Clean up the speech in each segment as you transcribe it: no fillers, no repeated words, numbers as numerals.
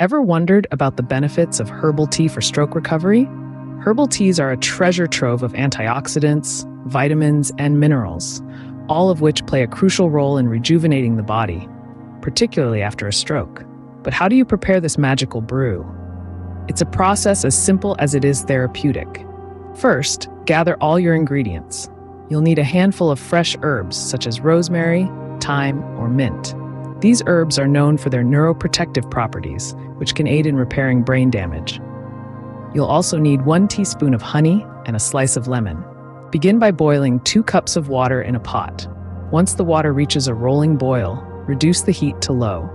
Ever wondered about the benefits of herbal tea for stroke recovery? Herbal teas are a treasure trove of antioxidants, vitamins, and minerals, all of which play a crucial role in rejuvenating the body, particularly after a stroke. But how do you prepare this magical brew? It's a process as simple as it is therapeutic. First, gather all your ingredients. You'll need a handful of fresh herbs, such as rosemary, thyme, or mint. These herbs are known for their neuroprotective properties, which can aid in repairing brain damage. You'll also need 1 teaspoon of honey and a slice of lemon. Begin by boiling 2 cups of water in a pot. Once the water reaches a rolling boil, reduce the heat to low.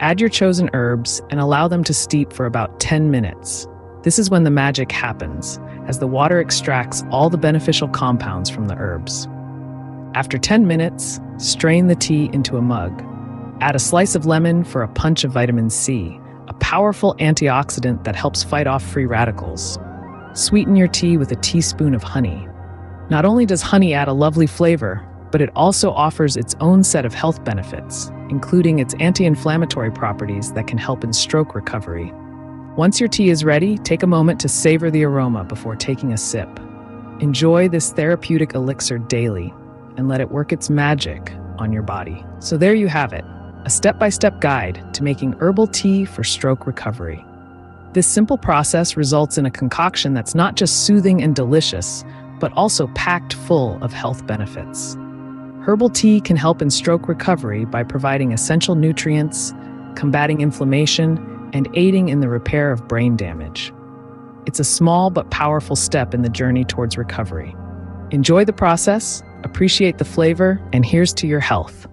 Add your chosen herbs and allow them to steep for about 10 minutes. This is when the magic happens, as the water extracts all the beneficial compounds from the herbs. After 10 minutes, strain the tea into a mug. Add a slice of lemon for a punch of vitamin C, a powerful antioxidant that helps fight off free radicals. Sweeten your tea with a teaspoon of honey. Not only does honey add a lovely flavor, but it also offers its own set of health benefits, including its anti-inflammatory properties that can help in stroke recovery. Once your tea is ready, take a moment to savor the aroma before taking a sip. Enjoy this therapeutic elixir daily and let it work its magic on your body. So there you have it. A step-by-step guide to making herbal tea for stroke recovery. This simple process results in a concoction that's not just soothing and delicious, but also packed full of health benefits. Herbal tea can help in stroke recovery by providing essential nutrients, combating inflammation, and aiding in the repair of brain damage. It's a small but powerful step in the journey towards recovery. Enjoy the process, appreciate the flavor, and here's to your health.